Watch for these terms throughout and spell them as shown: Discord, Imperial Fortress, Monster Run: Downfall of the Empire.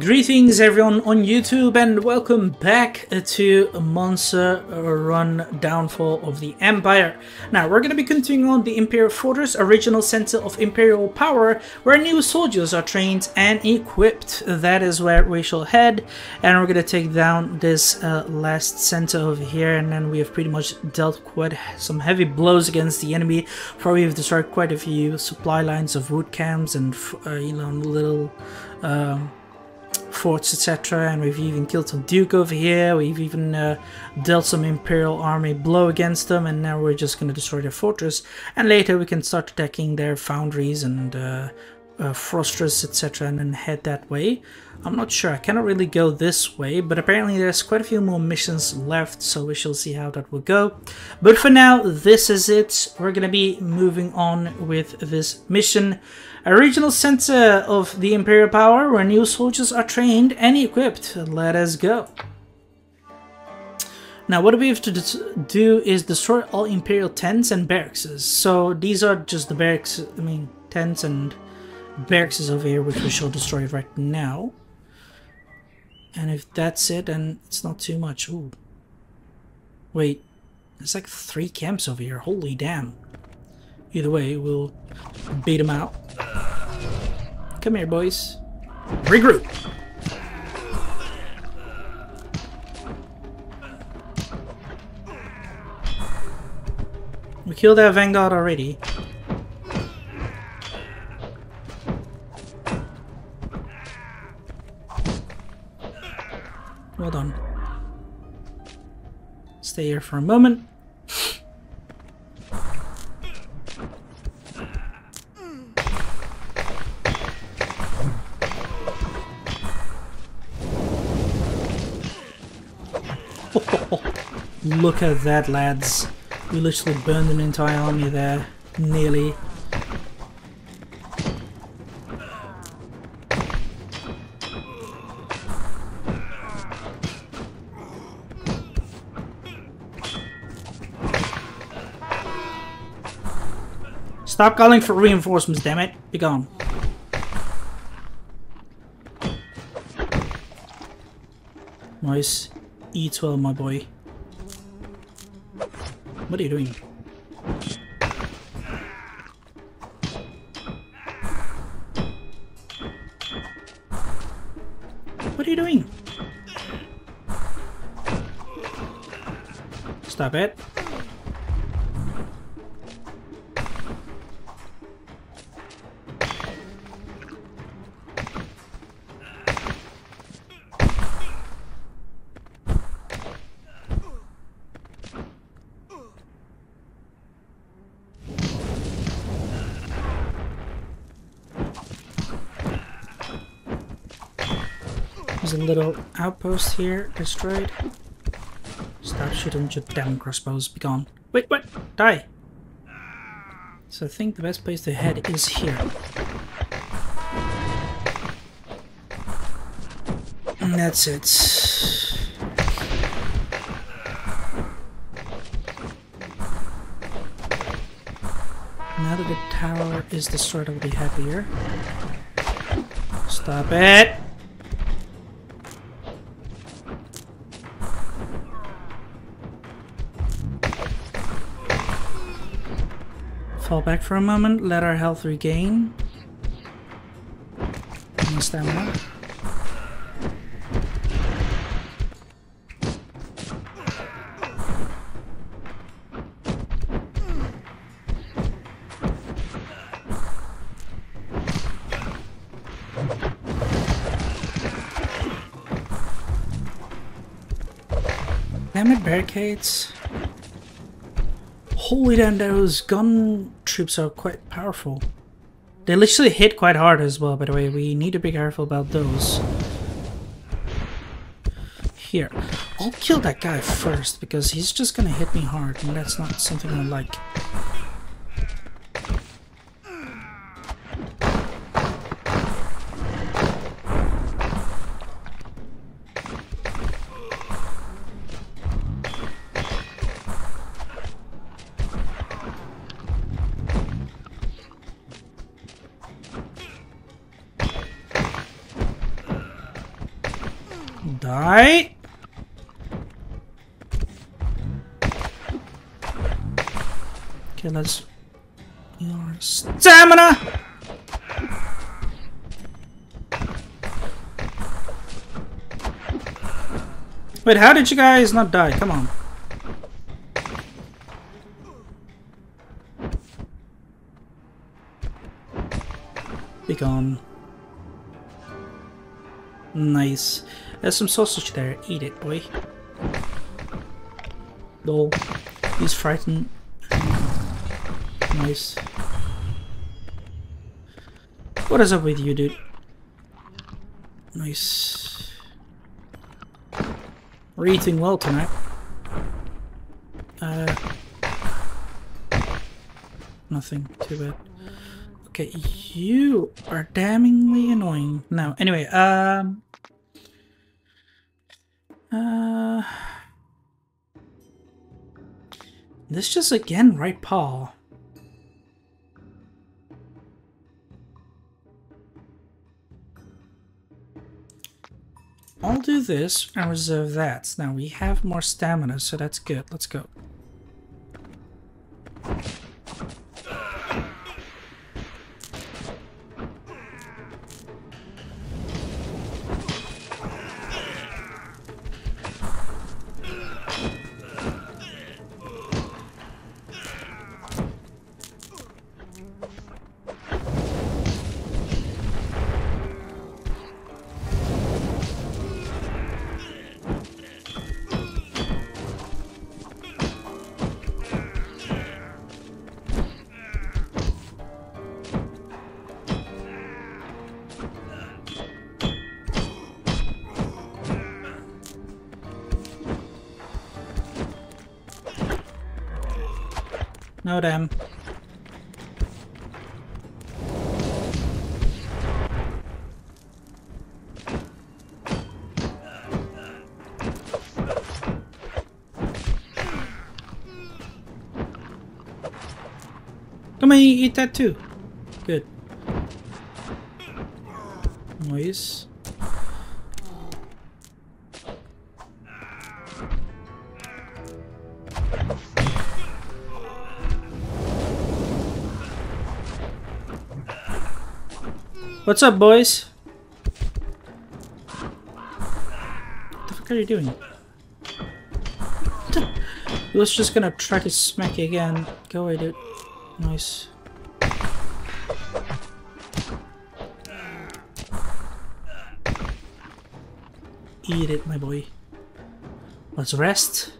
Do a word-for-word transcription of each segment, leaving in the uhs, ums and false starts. Greetings everyone on YouTube and welcome back to Monster Run: Downfall of the Empire. Now we're going to be continuing on the Imperial Fortress, original center of Imperial power, where new soldiers are trained and equipped. That is where we shall head, and we're going to take down this uh, last center over here, and then we have pretty much dealt quite some heavy blows against the enemy. Probably have destroyed quite a few supply lines of wood camps and uh, you know little. Um, forts, etc., and we've even killed some Duke over here. We've even uh, dealt some Imperial army blow against them, and now we're just going to destroy their fortress, and later we can start attacking their foundries and uh, uh, frosters, etc., and then head that way. I'm not sure, I cannot really go this way, but apparently there's quite a few more missions left, so we shall see how that will go. But for now, this is it. We're going to be moving on with this mission. A regional center of the Imperial power, where new soldiers are trained and equipped. Let us go. Now what we have to do is destroy all Imperial tents and barracks. So these are just the barracks, I mean tents and barracks over here, which we shall destroy right now. And if that's it, then it's not too much. Ooh. Wait, there's like three camps over here, holy damn. Either way, we'll beat them out. Come here, boys. Regroup! We killed our vanguard already. Well done. Stay here for a moment. Look at that, lads. We literally burned an entire army there, nearly. Stop calling for reinforcements, damn it. Be gone. Nice. Eat well, my boy. What are you doing? What are you doing? Stop it. There's a little outpost here, destroyed. Stop shooting your damn crossbows, be gone. Wait, what? Die! So I think the best place to head is here. And that's it. Now that the tower is destroyed, I'll be happier. Stop it! Fall back for a moment, let our health regain. And stamina. Damn it, barricades. Holy damn, those gun troops are quite powerful. They literally hit quite hard as well, by the way. We need to be careful about those. Here. I'll kill that guy first, because he's just gonna hit me hard, and that's not something I like. Die. Okay, let's heal our stamina. Wait, how did you guys not die? Come on. Be gone. Nice. There's some sausage there. Eat it, boy. Oh, he's frightened. Nice. What is up with you, dude? Nice. We're eating well tonight. Uh, nothing too bad. Okay, you are damningly annoying. Now, anyway, um... Uh... This just again, right, Paul? I'll do this and reserve that. Now, we have more stamina, so that's good. Let's go. No damn. Come on, eat that too. Good. Nice. What's up, boys? What the fuck are you doing? He was just gonna try to smack you again. Go away, dude. Nice. Eat it, my boy. Let's rest.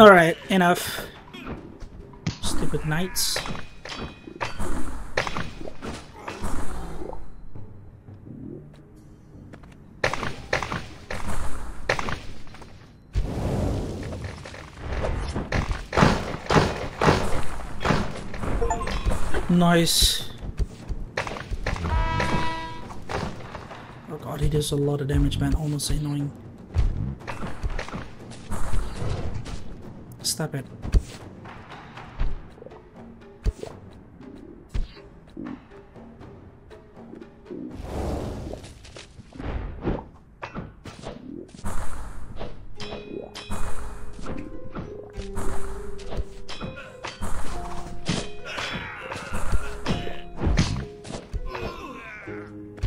Alright, enough. Stupid knights. Nice. Oh god, he does a lot of damage, man. Almost annoying. Stop it.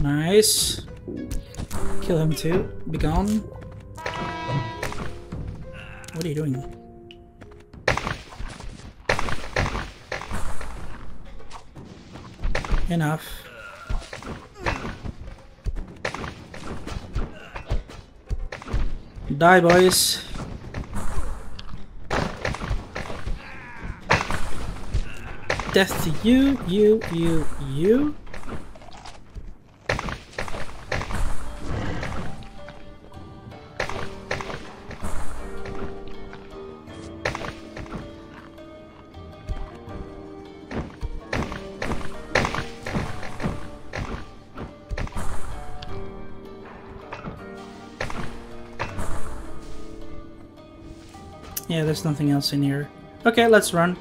Nice. Kill him too. Be gone. What are you doing? Enough. Die, boys. death to you, you, you, you. Yeah, there's nothing else in here. Okay, let's run.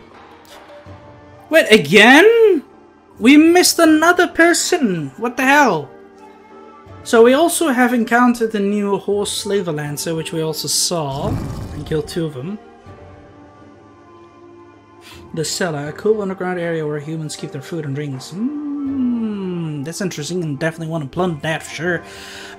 Wait, again? We missed another person! What the hell? So we also have encountered the new horse slaver lancer, which we also saw, and killed two of them. The cellar, a cool underground area where humans keep their food and drinks. Mmm, that's interesting, and definitely want to plunge that, sure.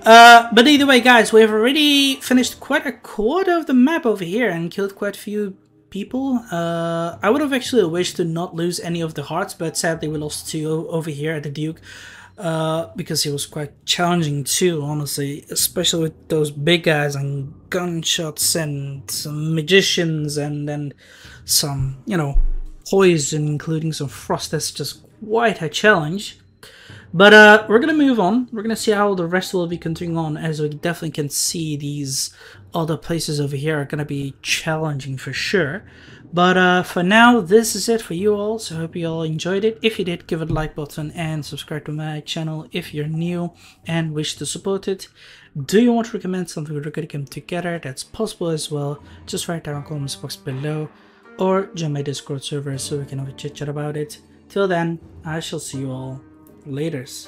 Uh, but either way, guys, we've already finished quite a quarter of the map over here and killed quite a few people. Uh, I would have actually wished to not lose any of the hearts, but sadly we lost two over here at the Duke, uh, because it was quite challenging too, honestly, especially with those big guys and gunshots and some magicians and then some, you know, poison, including some frost. That's just quite a challenge. But uh, we're going to move on. We're going to see how the rest will be continuing on, as we definitely can see these other places over here are going to be challenging for sure. But uh, for now, this is it for you all. So I hope you all enjoyed it. If you did, give it a like button and subscribe to my channel if you're new and wish to support it. Do you want to recommend something we're going to come together? That's possible as well. Just write down in the comments box below, or join my Discord server so we can have a chit chat about it. Till then, I shall see you all. Laters.